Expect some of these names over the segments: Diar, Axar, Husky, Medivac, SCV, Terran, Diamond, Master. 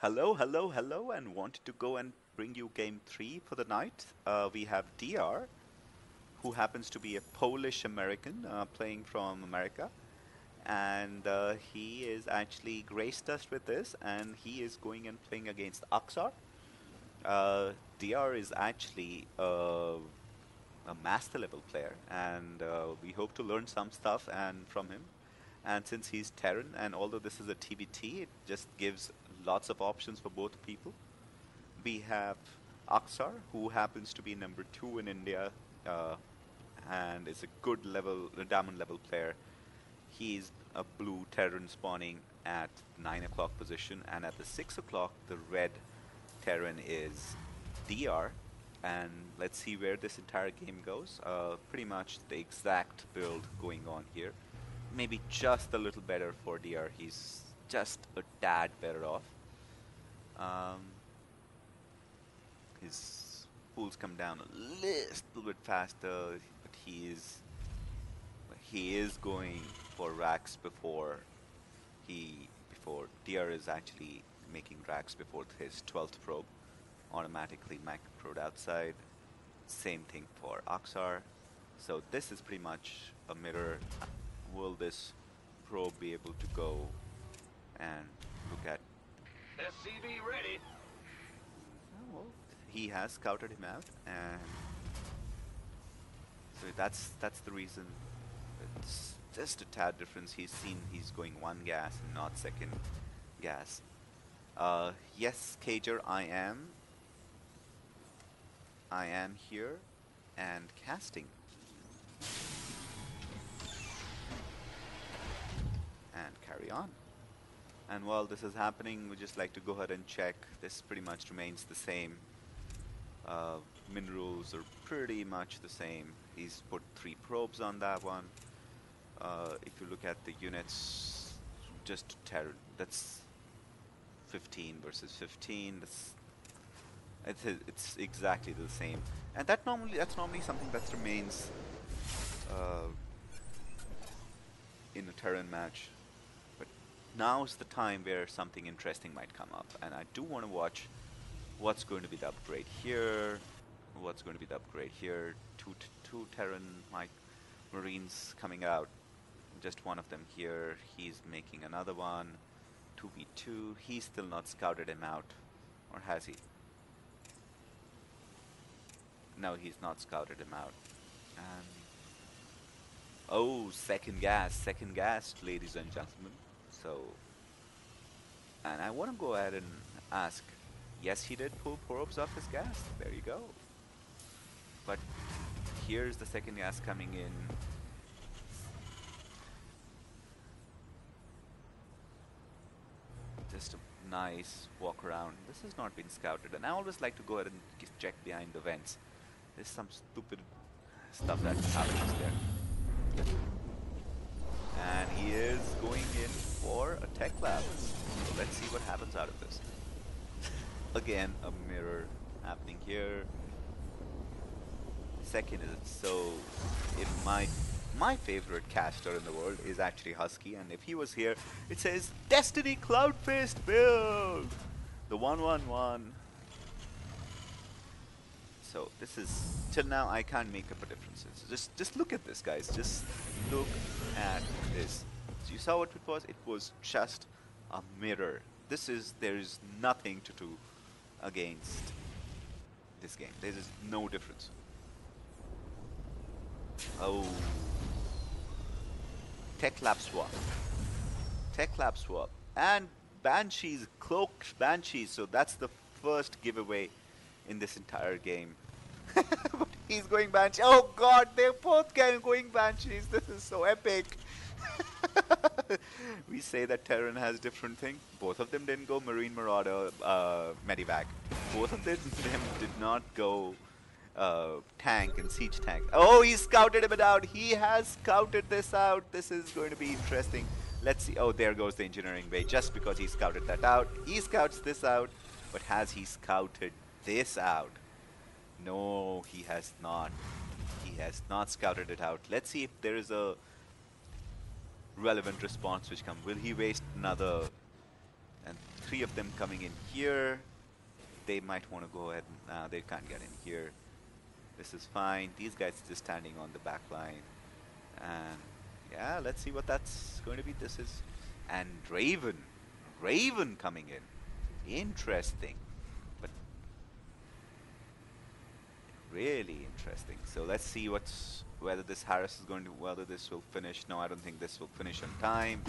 Hello, and wanted to go and bring you game 3 for the night. We have Diar, who happens to be a Polish-American, playing from America. And he is actually graced us with this, and he is going and playing against Axar. Diar is actually a master-level player, and we hope to learn some stuff from him. And since he's Terran, and although this is a TBT, it just gives lots of options for both people. We have Axar, who happens to be number 2 in India, and is a good level, diamond level player. He's a blue Terran spawning at 9 o'clock position, and at the 6 o'clock, the red Terran is Diar. And let's see where this entire game goes. Pretty much the exact build going on here. Maybe just a little better for Diar. He's just a tad better off. His pools come down a little bit faster, but he is going for racks before Diar is actually making racks before his 12th probe. Automatically macro probe outside. Same thing for Axar. So this is pretty much a mirror. Will this probe be able to go and look at SCV ready? Oh, well, he has scouted him out, and so that's the reason. It's just a tad difference. He's going one gas and not second gas. Yes, Cager, I am here and casting. And carry on. And while this is happening, we just like to go ahead and check. This pretty much remains the same. Minerals are pretty much the same. He's put 3 probes on that one. If you look at the units, just Terran, that's 15 versus 15. It's exactly the same. And that's normally something that remains in a Terran match. Now's the time where something interesting might come up, and I do want to watch what's going to be the upgrade here, what's going to be the upgrade here. Two Terran Marines coming out, just one of them here, he's making another one, 2v2, he's still not scouted him out, or has he? No, he's not scouted him out. And oh, second gas, ladies and gentlemen. So, and I want to go ahead and ask, yes, he did pull probes off his gas, there you go. But here's the second gas coming in. Just a nice walk around. This has not been scouted, and I always like to go ahead and check behind the vents. There's some stupid stuff that happens there. And he is going in for a tech lab. So let's see what happens out of this. Again, a mirror happening here. Second is, so if my favorite caster in the world is actually Husky, and if he was here, it says Destiny Cloudfist build, the 1-1-1. So this is, till now I can't make up a difference. So just look at this, guys. Just look at this. So you saw what it was? It was just a mirror. There is nothing to do against this game. There is no difference. Oh, tech lab swap, and Banshees, cloaked Banshees. So that's the first giveaway in this entire game. But he's going Banshee. Oh god, they're both going Banshees. This is so epic. We say that Terran has different thing. Both of them didn't go Marine Marauder Medivac. Both of them did not go Tank and Siege Tank. Oh, he scouted him out. He has scouted this out. This is going to be interesting. Let's see. Oh, there goes the Engineering Bay. Just because he scouted that out. He scouts this out. But has he scouted this out? No, he has not. He has not scouted it out. Let's see if there is a relevant response which comes. Will he waste another? And three of them coming in here. They might want to go ahead and they can't get in here. This is fine. These guys are just standing on the back line. And yeah, let's see what that's going to be. This is, and Raven coming in. Interesting, but really interesting. So let's see whether this Harris is going to, whether this will finish. No, I don't think this will finish on time.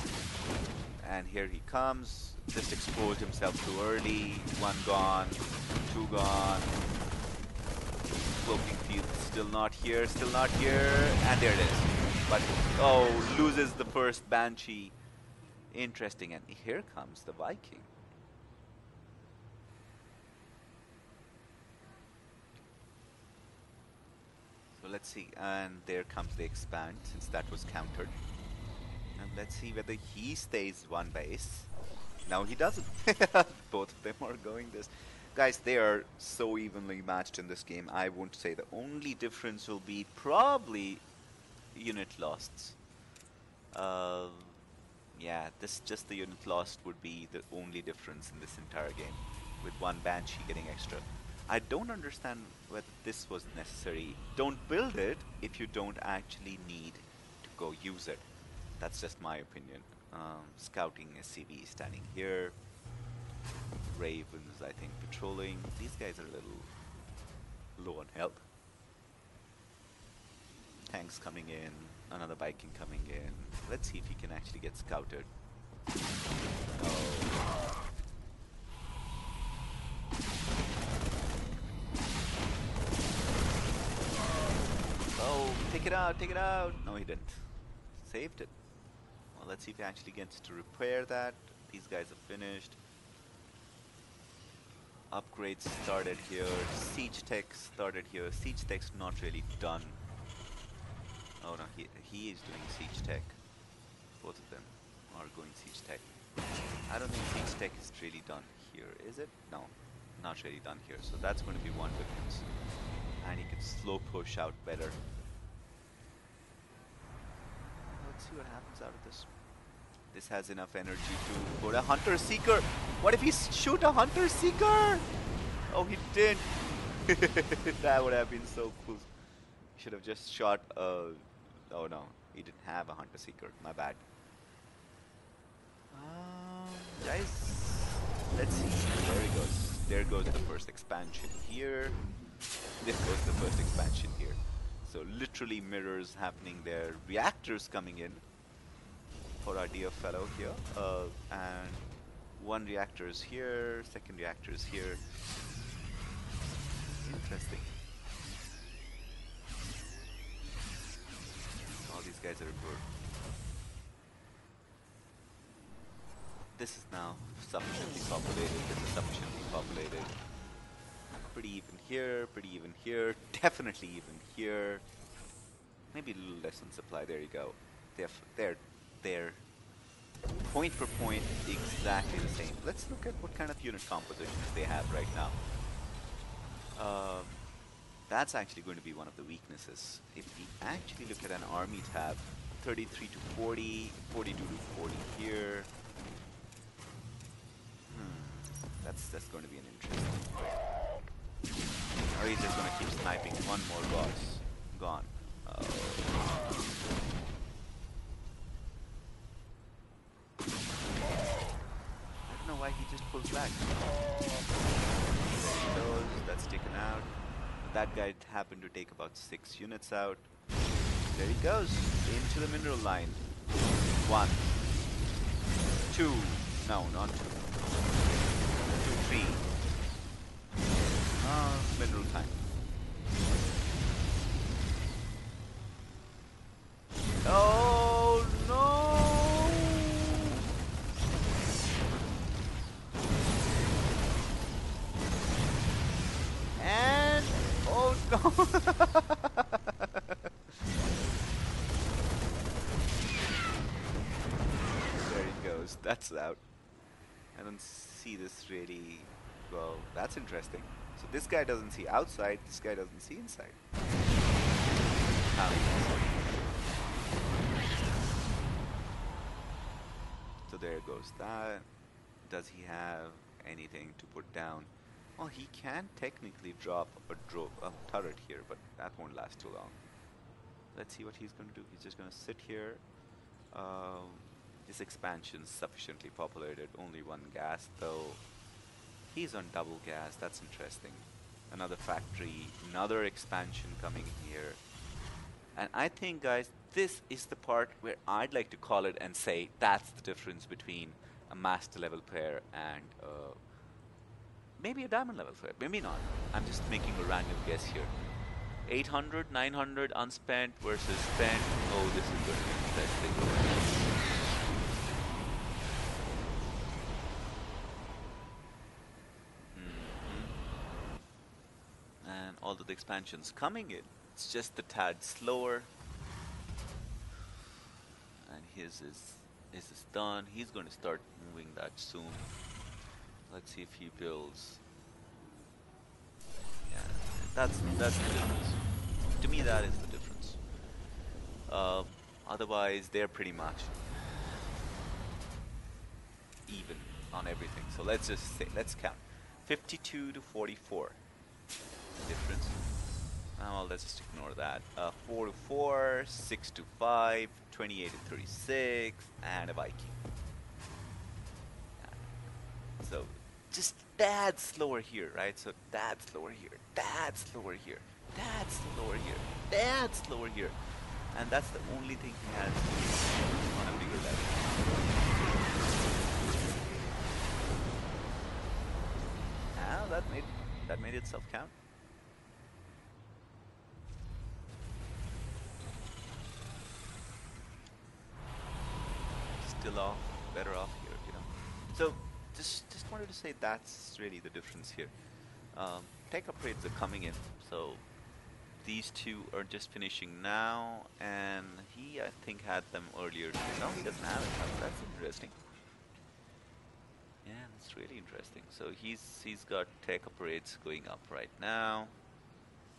And here he comes. Just exposed himself too early. One gone, two gone. Floating field still not here, still not here. And there it is. But oh, loses the first Banshee. Interesting. And here comes the Viking. So let's see. And there comes the Expand, since that was countered. And let's see whether he stays one base. No, he doesn't. Both of them are going this. Guys, they are so evenly matched in this game. I won't say the only difference will be probably unit lost. Yeah, this just the unit lost would be the only difference in this entire game, with one Banshee getting extra. I don't understand whether this was necessary. Don't build it if you don't actually need to go use it. That's just my opinion. Scouting SCV standing here. Ravens, I think, patrolling. These guys are a little low on health. Tanks coming in. Another Viking coming in. Let's see if he can actually get scouted. Oh. Oh, take it out, take it out. No, he didn't. Saved it. Well, let's see if he actually gets to repair that. These guys are finished. Upgrades started here. Siege tech started here. Siege tech's not really done. Oh no, he is doing siege tech. Both of them are going siege tech. I don't think siege tech is really done here, is it? No, not really done here. So that's going to be one difference. And he can slow push out better. See what happens out of this. This has enough energy to go to Hunter Seeker. What if he shoot a Hunter Seeker? Oh, he did. That would have been so cool. He should have just shot a... Oh no, he didn't have a Hunter Seeker. My bad. Guys, let's see. There he goes. There goes the first expansion here. This goes the first expansion here. So literally mirrors happening there, reactors coming in for our dear fellow here, and one reactor is here, second reactor is here. Interesting. All these guys are aboard. This is now sufficiently populated, this is sufficiently populated. Pretty even here, pretty even here, definitely even here. Maybe a little less in supply, there you go. They're point for point exactly the same. Let's look at what kind of unit compositions they have right now. That's actually going to be one of the weaknesses. If we actually look at an army tab, 33 to 40, 42 to 40 here. That's going to be an interesting thing. Or he's just gonna keep sniping. One more boss. Gone. I don't know why he just pulls back. There he goes. That's taken out. That guy happened to take about 6 units out. There he goes. Into the mineral line. 1. 2. No, not 2. 2, 3. Mineral time. Oh no! And oh no! There it goes. That's out. I don't see this really well. That's interesting. So this guy doesn't see outside, this guy doesn't see inside. So there goes that. Does he have anything to put down? Well, he can technically drop a turret here, but that won't last too long. Let's see what he's going to do. He's just going to sit here. This expansion's sufficiently populated. Only one gas, though. He's on double gas. That's interesting. Another factory, another expansion coming here. And I think, guys, this is the part where I'd like to call it and say that's the difference between a master level player and maybe a diamond level player. Maybe not. I'm just making a random guess here. 800, 900 unspent versus spent. Oh, this is going to be interesting. And all the expansions coming in. It's just a tad slower. And his is done. He's going to start moving that soon. Let's see if he builds. Yeah, that's the difference. To me, that is the difference. Otherwise, they're pretty much even on everything. So let's just say, let's count 52 to 44 difference. Well, let's just ignore that. 4 to 4, 6 to 5, 28 to 36, and a Viking. Yeah. So, just tad slower here, right? So, tad slower here, tad slower here, tad slower here, tad slower here. And that's the only thing he has on a bigger level. Now, that made itself count. Still off, better off here, you know. So just wanted to say that's really the difference here. Tech upgrades are coming in, so these two are just finishing now, and he I think had them earlier. Now he doesn't have it. That's interesting. Yeah, that's really interesting. So he's got tech upgrades going up right now.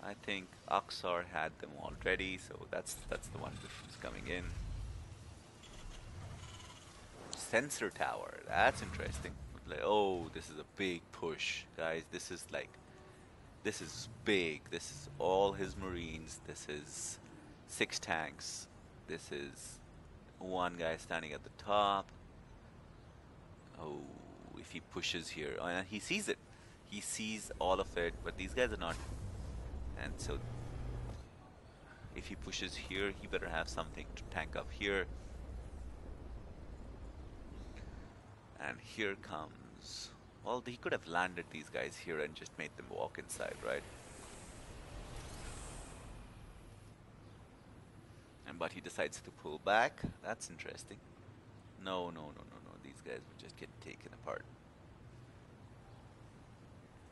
I think Axar had them already, so that's the one difference coming in. Sensor tower, that's interesting. Like, oh, this is a big push, guys. This is like, this is big. This is all his marines. This is 6 tanks. This is one guy standing at the top. Oh, if he pushes here, and he sees it. He sees all of it, but these guys are not. And so, if he pushes here, he better have something to tank up here. And here comes... Well, he could have landed these guys here and just made them walk inside, right? And but he decides to pull back. That's interesting. No. These guys would just get taken apart.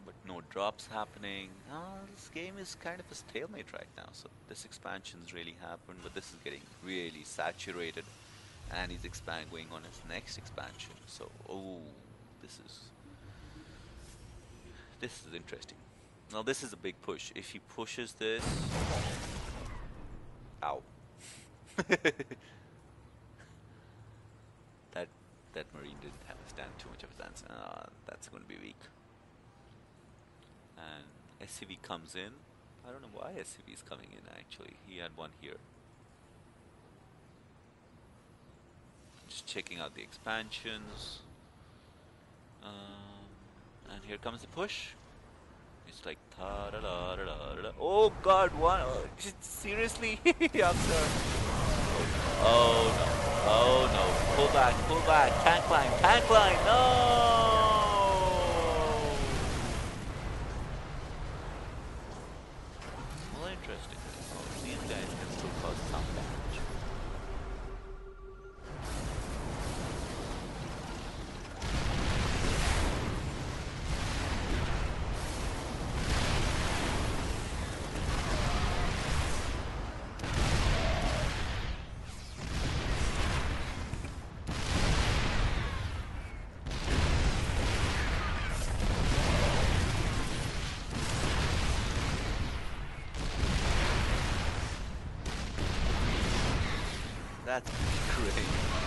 But no drops happening. Oh, this game is kind of a stalemate right now. So this expansion's really happened, but this is getting really saturated. And he's going on his next expansion. So, oh, this is interesting. Now this is a big push. If he pushes this, ow, that marine didn't have a stand, too much of a stance. That's going to be weak. And SCV comes in. I don't know why SCV is coming in. Actually, he had one here. Just checking out the expansions, and here comes the push. It's like ta da da da da da. Oh God! One seriously? Oh no! Pull back! Tank line! No! Well, interesting. These guys can still cause some damage. That's great.